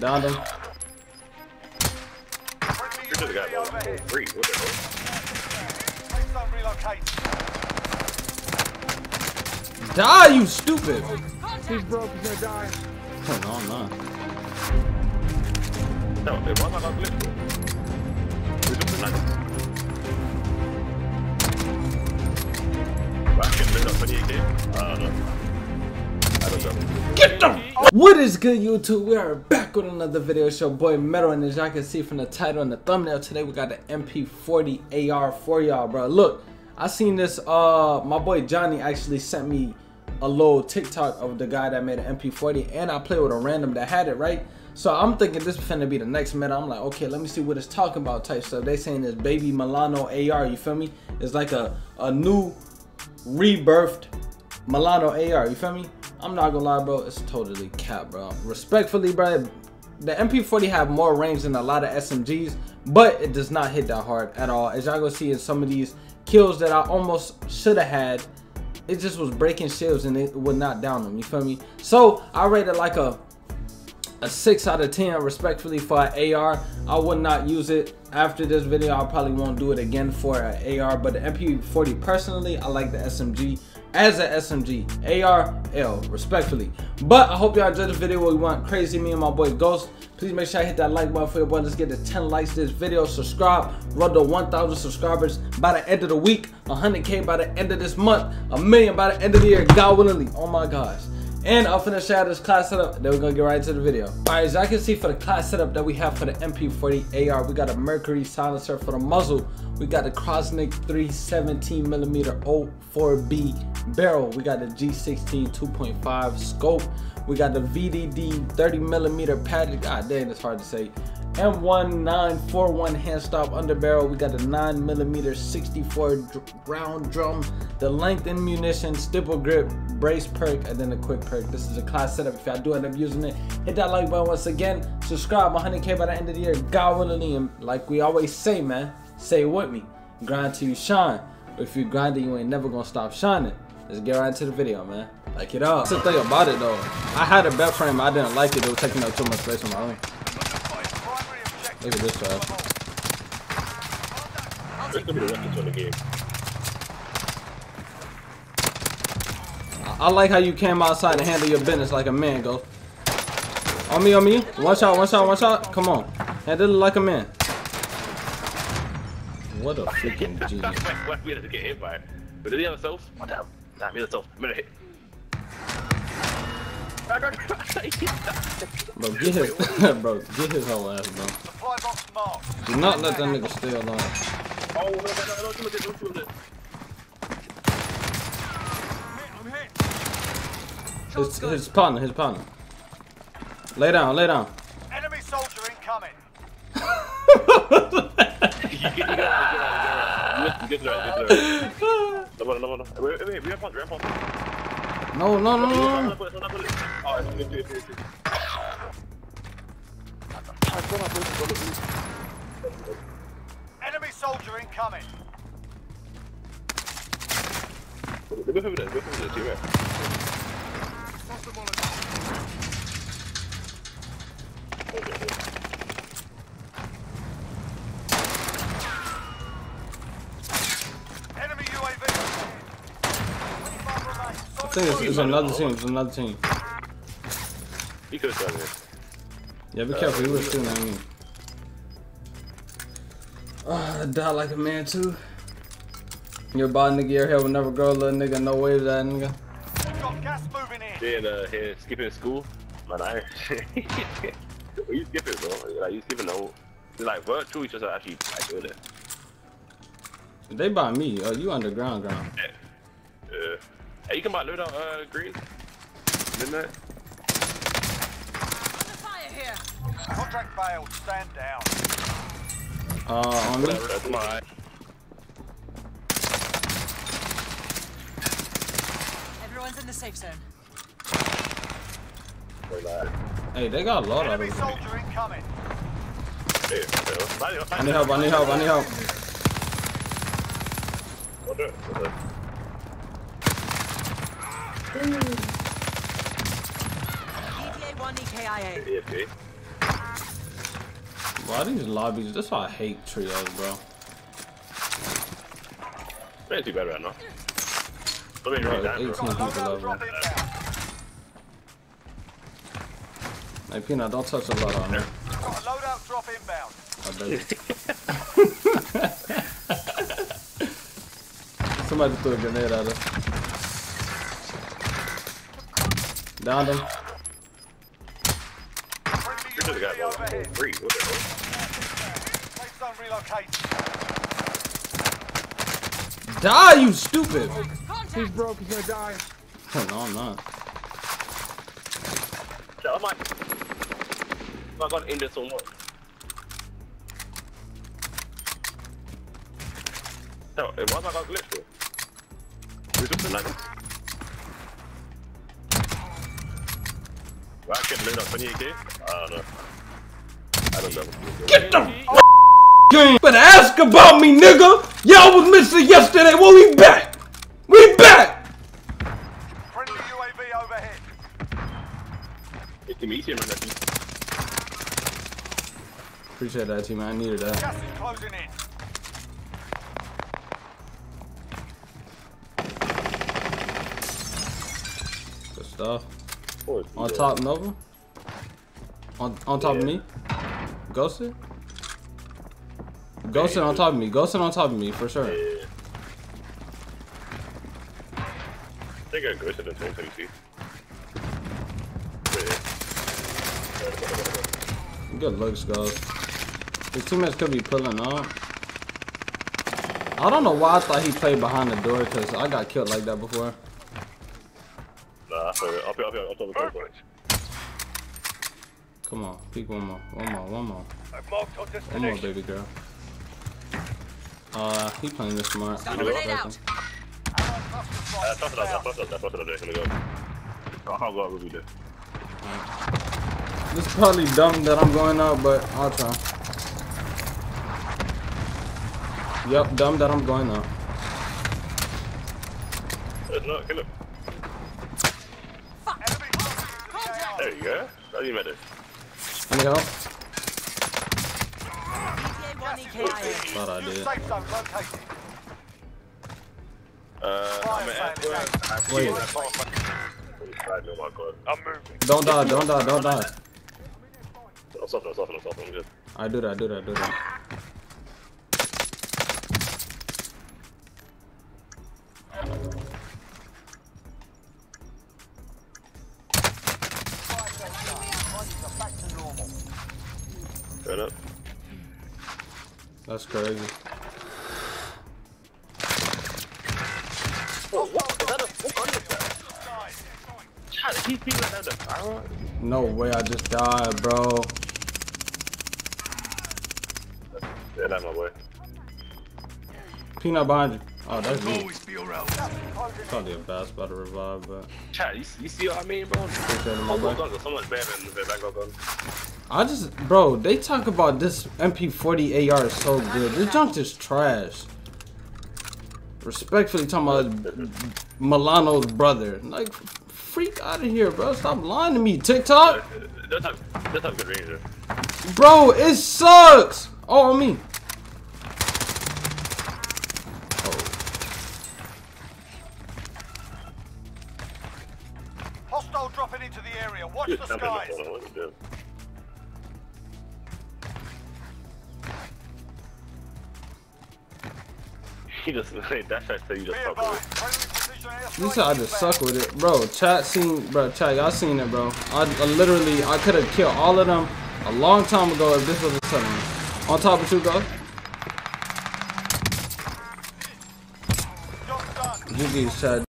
Downed him. Here's the guy below him. Three. What the hell? Die, you stupid! He's broke. He's gonna die. Oh, no, I'm not. No, why am I not blitzing? We're doing nothing. Well, I can build up 28k. I don't know. Get them! What is good, YouTube? We are back with another video. It's your boy Metal, and as y'all can see from the title and the thumbnail, today we got the MP40 AR for y'all, bro. Look, I seen this. My boy Johnny actually sent me a little TikTok of the guy that made an MP40, and I played with a random that had it, right? So I'm thinking this is finna be the next meta. I'm like, okay, let me see what it's talking about type stuff. They saying this baby Milano AR, you feel me? It's like a new rebirthed Milano AR, you feel me? I'm not gonna lie, bro, it's totally cap, bro. Respectfully, bro, the MP40 have more range than a lot of SMGs, but it does not hit that hard at all. As y'all gonna see in some of these kills that I almost should have had, it just was breaking shields and it would not down them, you feel me? So I rated like a 6 out of 10, respectfully, for an AR. I would not use it after this video. I probably won't do it again for an AR, but the MP40 personally, I like the SMG. As an SMG, ARL, respectfully. But I hope y'all enjoyed the video. We went crazy, me and my boy Ghost. Please make sure I hit that like button for your boy. Let's get to 10 likes this video. Subscribe, run to 1,000 subscribers by the end of the week, 100K by the end of this month, 1 million by the end of the year, God willingly. Oh my gosh. And I'll finish out this class setup, then we're gonna get right to the video. Alright, as y'all can see for the class setup that we have for the MP40 AR, we got a Mercury silencer for the muzzle. We got the Krosnick 317mm 04B barrel. We got the G16 2.5 scope. We got the VDD 30mm padded. God damn, it's hard to say. M1941 hand stop under barrel. We got the 9mm 64 round drum, the lengthened munition, stipple grip, brace perk, and then the quick perk. This is a class setup. If y'all do end up using it, hit that like button once again. Subscribe, 100K by the end of the year, God willing. And like we always say, man, say it with me. Grind till you shine. If you grind it, you ain't never gonna stop shining. Let's get right into the video, man. Like it up. That's the thing about it though. I had a bed frame, I didn't like it. It was taking up too much space on my own. Look at this shot. I like how you came outside and handle your business like a man, go. On me, on me. One shot, one shot, one shot. Come on. Handle it like a man. What a freaking genius. What did he get hit by? But did he have a self? What the? Nah, me the self. I'm gonna hit. Bro, get his, bro, get his whole ass, bro. Do not let that nigga stay alone. Oh, no, don't you look at it, don't you look at it. I'm hit, I'm hit. His partner, his partner. Lay down, lay down. Enemy soldier incoming. No. Enemy soldier incoming. I think it's another team, it's another team. He could have done it. Yeah, be careful, he was shooting at me. I die like a man too. Your bald nigga, your hair will never grow, little nigga, no waves at nigga. Got gas moving in. Then here, skipping school. Man, I you skipping, bro. Like you skipping the whole like what two each other actually like doing it. They by me, oh you underground ground. Yeah. Hey, you can buy loot out green. Midnight. Fire here. Contract failed. Stand down. On me. Everyone's in the safe zone. Hey, they got a lot of them. I need help. I need help. I need help. What? EPA 1 EKIA. Bro, these lobbies, that's why I hate trios, bro. They ain't too bad right now. Let me drop down, 18 people over. Hey, Peanut, don't touch a lot on there. Loadout drop inbound. I bet. Somebody threw a grenade at us. Downed him. You're the guy overhead. Three. What the hell? Place on relocation. Die, you stupid! He's broke. He's gonna die. No, I'm not. I might. I gotta end this one. So, why have I got glitched here? We're just in London. Well, I can't load up 28k. I don't know. I don't know. Get the game! But ask about me, nigga! Y'all was missing yesterday. Well, we back! We back! Friendly UAV overhead. It's easy, man. Appreciate that, team. I needed that. Gas is closing in. Stuff. On top, Nova. On top of me. Ghosted. Ghosted on top of me. Ghosted on top of me for sure. Yeah. I think I ghosted in 2022. Good looks, guys. His teammates could be pulling up. I don't know why I thought he played behind the door because I got killed like that before. Come on, peek one more. One more, baby girl. He playing this smart. This is probably dumb that I'm going out, but I'll try. Yep, dumb that I'm going out. No, kill him. There you go. How do you make it? Any help? Thought I did. I'm at oh my god. I'm moving. Don't die. I'm good. I do that. That's crazy. No way, I just died, bro. Get out of my way. Peanut behind you. Oh, that's me. Probably a bass about to revive, but. Chat, you see what I mean, bro? I just, bro, they talk about this MP40 AR is so good. This junk is trash. Respectfully talking about Milano's brother. Like, freak out of here, bro. Stop lying to me, TikTok. That's not good ranger. Bro, it sucks. Oh, on me. Hostile dropping into the area. Watch the skies. He just that fact that you just fuck with it. You said I just suck with it. Bro, chat seen, bro, chat, y'all seen it, bro. I literally, I could have killed all of them a long time ago if this wasn't something. On top of you, go. GG's, chat.